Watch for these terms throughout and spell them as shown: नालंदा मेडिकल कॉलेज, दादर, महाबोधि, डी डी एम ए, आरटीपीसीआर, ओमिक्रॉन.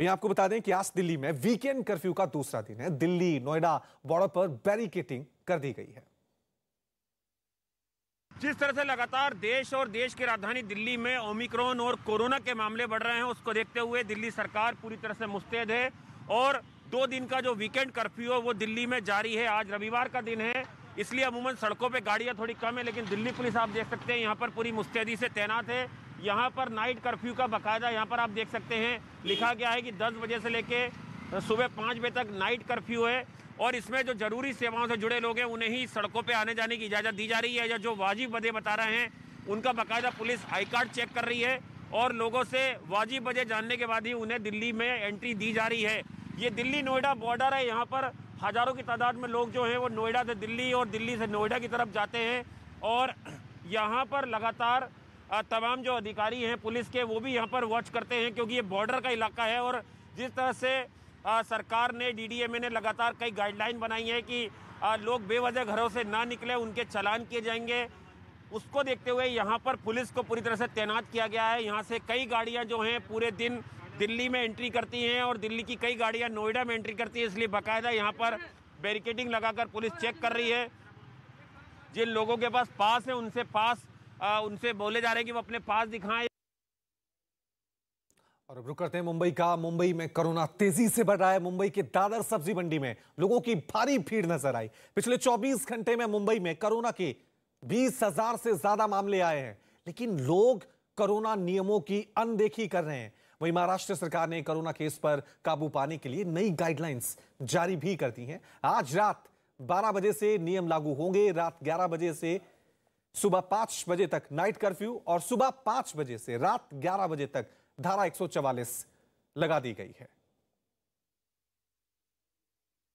वहीं आपको बता दें कि आज दिल्ली में वीकेंड कर्फ्यू का दूसरा दिन है। दिल्ली नोएडा बॉर्डर पर बैरिकेटिंग कर दी गई है। जिस तरह से लगातार देश और देश की राजधानी दिल्ली में ओमिक्रॉन और कोरोना के मामले बढ़ रहे हैं, उसको देखते हुए दिल्ली सरकार पूरी तरह से मुस्तैद है और 2 दिन का जो वीकेंड कर्फ्यू है वो दिल्ली में जारी है। आज रविवार का दिन है, इसलिए अमूमन सड़कों पे गाड़ियां थोड़ी कम है, लेकिन दिल्ली पुलिस आप देख सकते हैं यहाँ पर पूरी मुस्तैदी से तैनात है। यहाँ पर नाइट कर्फ्यू का बाकायदा यहाँ पर आप देख सकते हैं लिखा गया है कि 10 बजे से लेकर सुबह 5 बजे तक नाइट कर्फ्यू है और इसमें जो जरूरी सेवाओं से जुड़े लोग हैं उन्हें ही सड़कों पे आने जाने की इजाज़त दी जा रही है या जो वाजिब बजे बता रहे हैं उनका बाकायदा पुलिस आई कार्ड चेक कर रही है और लोगों से वाजिब बजे जानने के बाद ही उन्हें दिल्ली में एंट्री दी जा रही है। ये दिल्ली नोएडा बॉर्डर है, यहाँ पर हज़ारों की तादाद में लोग जो हैं वो नोएडा से दिल्ली और दिल्ली से नोएडा की तरफ जाते हैं और यहाँ पर लगातार तमाम जो अधिकारी हैं पुलिस के वो भी यहाँ पर वॉच करते हैं क्योंकि ये बॉर्डर का इलाका है और जिस तरह से सरकार ने DDMA ने लगातार कई गाइडलाइन बनाई है कि लोग बेवजह घरों से ना निकले, उनके चालान किए जाएंगे। उसको देखते हुए यहाँ पर पुलिस को पूरी तरह से तैनात किया गया है। यहाँ से कई गाड़ियाँ जो हैं पूरे दिन दिल्ली में एंट्री करती हैं और दिल्ली की कई गाड़ियाँ नोएडा में एंट्री करती हैं, इसलिए बाकायदा यहाँ पर बैरिकेडिंग लगाकर पुलिस चेक कर रही है। जिन लोगों के पास पास है उनसे उनसे बोले जा रहे हैं कि वो अपने पास दिखाएं। और अब रुक करते हैं मुंबई का। मुंबई में कोरोना तेजी से बढ़ रहा है। मुंबई के दादर सब्जी मंडी में लोगों की भारी भीड़ नजर आई। पिछले 24 घंटे में मुंबई में कोरोना के 20,000 से ज्यादा मामले आए हैं, लेकिन लोग कोरोना नियमों की अनदेखी कर रहे हैं। वहीं महाराष्ट्र सरकार ने कोरोना केस पर काबू पाने के लिए नई गाइडलाइंस जारी भी कर दी है। आज रात 12 बजे से नियम लागू होंगे। रात 11 बजे से सुबह 5 बजे तक नाइट कर्फ्यू और सुबह 5 बजे से रात 11 बजे तक धारा 144 लगा दी गई है।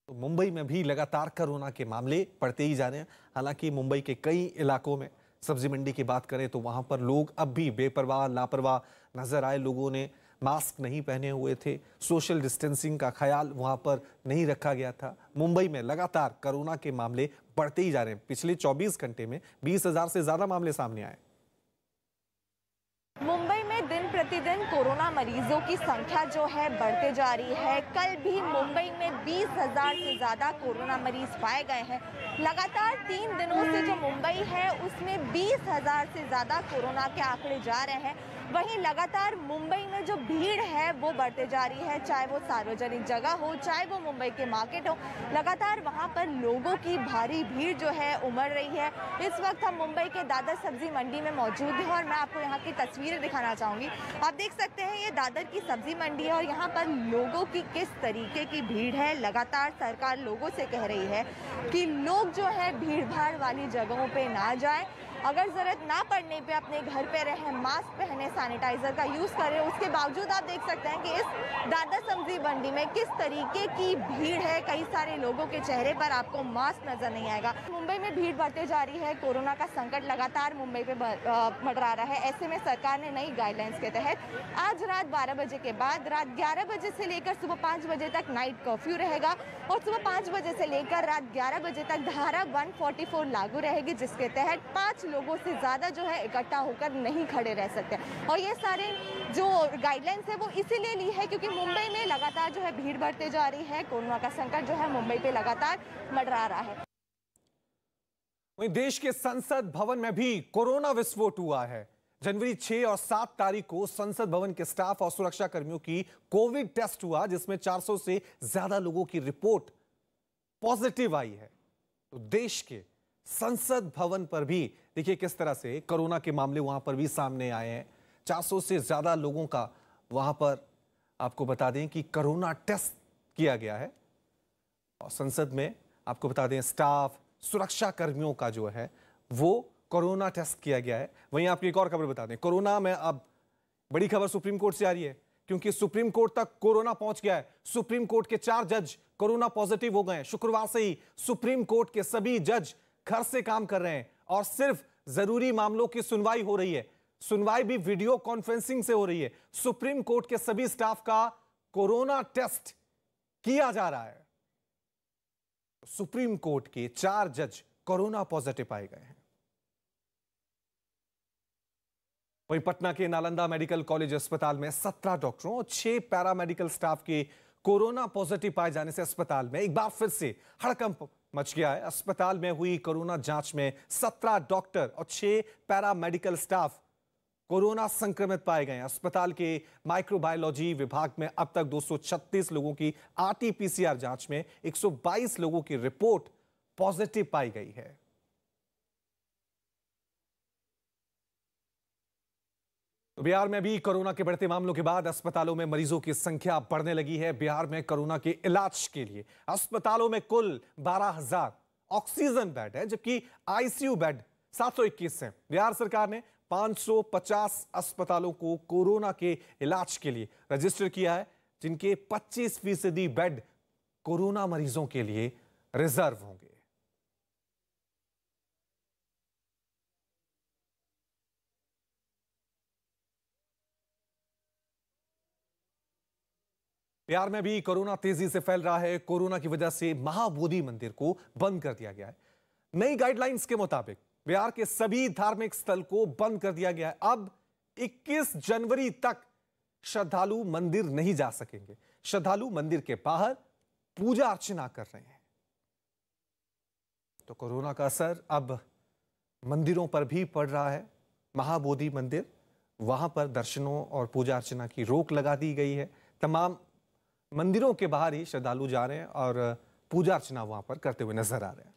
तो मुंबई में भी लगातार कोरोना के मामले बढ़ते ही जा रहे हैं। हालांकि मुंबई के कई इलाकों में सब्जी मंडी की बात करें तो वहां पर लोग अब भी बेपरवाह लापरवाह नजर आए। लोगों ने मास्क नहीं पहने हुए थे, सोशल डिस्टेंसिंग का ख्याल वहां पर नहीं रखा गया था। मुंबई में लगातार कोरोना के मामले बढ़ते ही जा रहे हैं। पिछले 24 घंटे में 20,000 से ज्यादा मामले सामने आए। मुंबई में दिन प्रतिदिन कोरोना मरीजों की संख्या जो है बढ़ते जा रही है। कल भी मुंबई में 20,000 से ज़्यादा कोरोना मरीज पाए गए हैं। लगातार 3 दिनों से जो मुंबई है उसमें 20,000 से ज़्यादा कोरोना के आंकड़े जा रहे हैं। वहीं लगातार मुंबई में जो भीड़ है वो बढ़ते जा रही है, चाहे वो सार्वजनिक जगह हो चाहे वो मुंबई के मार्केट हो, लगातार वहाँ पर लोगों की भारी भीड़ जो है उमड़ रही है। इस वक्त हम मुंबई के दादर सब्जी मंडी में मौजूद हैं और मैं आपको यहाँ की तस्वीरें दिखाना चाहूंगी। आप देख सकते हैं ये दादर की सब्जी मंडी है और यहाँ पर लोगों की किस तरीके की भीड़ है। लगातार सरकार लोगों से कह रही है कि लोग जो है भीड़भाड़ वाली जगहों पे ना जाएं, अगर ज़रूरत ना पड़ने पे अपने घर पे रहें, मास्क पहने, सैनिटाइज़र का यूज़ करें। उसके बावजूद आप देख सकते हैं कि इस दादर सब्जी मंडी में किस तरीके की भीड़ है। कई सारे लोगों के चेहरे पर आपको मास्क नज़र नहीं आएगा। मुंबई में भीड़ बढ़ते जा रही है, कोरोना का संकट लगातार मुंबई पे मंडरा रहा है। ऐसे में सरकार ने नई गाइडलाइंस के तहत आज रात 12 बजे के बाद रात 11 बजे से लेकर सुबह 5 बजे तक नाइट कर्फ्यू रहेगा और सुबह 5 बजे से लेकर रात 11 बजे तक धारा 144 लागू रहेगी, जिसके तहत 5 लोगों से ज़्यादा जो है इकट्ठा होकर नहीं खड़े रह सकते। और ये सारे जो गाइडलाइंस है वो इसीलिए ली है क्योंकि मुंबई में लगातार जो है भीड़ बढ़ते जा रही है। कोरोना का संकट जो है मुंबई पे लगातार मंडरा रहा है। वहीं देश के संसद भवन में भी कोरोना विस्फोट हुआ है। जनवरी 6 और 7 तारीख को संसद भवन के स्टाफ और सुरक्षा कर्मियों की कोविड टेस्ट हुआ, जिसमें 400 से ज्यादा लोगों की रिपोर्ट पॉजिटिव आई है। तो देश के संसद भवन पर भी देखिए किस तरह से कोरोना के मामले वहां पर भी सामने आए हैं। 400 से ज्यादा लोगों का वहां पर आपको बता दें कि कोरोना टेस्ट किया गया है और संसद में आपको बता दें स्टाफ सुरक्षा कर्मियों का जो है वो कोरोना टेस्ट किया गया है। वहीं आपकी एक और खबर बता दें, कोरोना में अब बड़ी खबर सुप्रीम कोर्ट से आ रही है क्योंकि सुप्रीम कोर्ट तक कोरोना पहुंच गया है। सुप्रीम कोर्ट के 4 जज कोरोना पॉजिटिव हो गए हैं। शुक्रवार से ही सुप्रीम कोर्ट के सभी जज घर से काम कर रहे हैं और सिर्फ जरूरी मामलों की सुनवाई हो रही है। सुनवाई भी वीडियो कॉन्फ्रेंसिंग से हो रही है। सुप्रीम कोर्ट के सभी स्टाफ का कोरोना टेस्ट किया जा रहा है। सुप्रीम कोर्ट के 4 जज कोरोना पॉजिटिव पाए गए हैं। वहीं पटना के नालंदा मेडिकल कॉलेज अस्पताल में 17 डॉक्टरों और 6 पैरामेडिकल स्टाफ के कोरोना पॉजिटिव पाए जाने से अस्पताल में एक बार फिर से हड़कंप मच गया है। अस्पताल में हुई कोरोना जांच में 17 डॉक्टर और 6 पैरामेडिकल स्टाफ कोरोना संक्रमित पाए गए हैं। अस्पताल के माइक्रोबायोलॉजी विभाग में अब तक 236 लोगों की आरटीपीसीआर जांच में 122 लोगों की रिपोर्ट पॉजिटिव पाई गई है। तो बिहार में भी कोरोना के बढ़ते मामलों के बाद अस्पतालों में मरीजों की संख्या बढ़ने लगी है। बिहार में कोरोना के इलाज के लिए अस्पतालों में कुल 12,000 ऑक्सीजन बेड है, जबकि आईसीयू बेड 721 हैं। बिहार सरकार ने 550 अस्पतालों को कोरोना के इलाज के लिए रजिस्टर किया है, जिनके 25% बेड कोरोना मरीजों के लिए रिजर्व होंगे। बिहार में भी कोरोना तेजी से फैल रहा है। कोरोना की वजह से महाबोधि मंदिर को बंद कर दिया गया है। नई गाइडलाइंस के मुताबिक बिहार के सभी धार्मिक स्थल को बंद कर दिया गया है। अब 21 जनवरी तक श्रद्धालु मंदिर नहीं जा सकेंगे। श्रद्धालु मंदिर के बाहर पूजा अर्चना कर रहे हैं। तो कोरोना का असर अब मंदिरों पर भी पड़ रहा है। महाबोधि मंदिर, वहां पर दर्शनों और पूजा अर्चना की रोक लगा दी गई है। तमाम मंदिरों के बाहर ही श्रद्धालु जा रहे हैं और पूजा अर्चना वहां पर करते हुए नजर आ रहे हैं।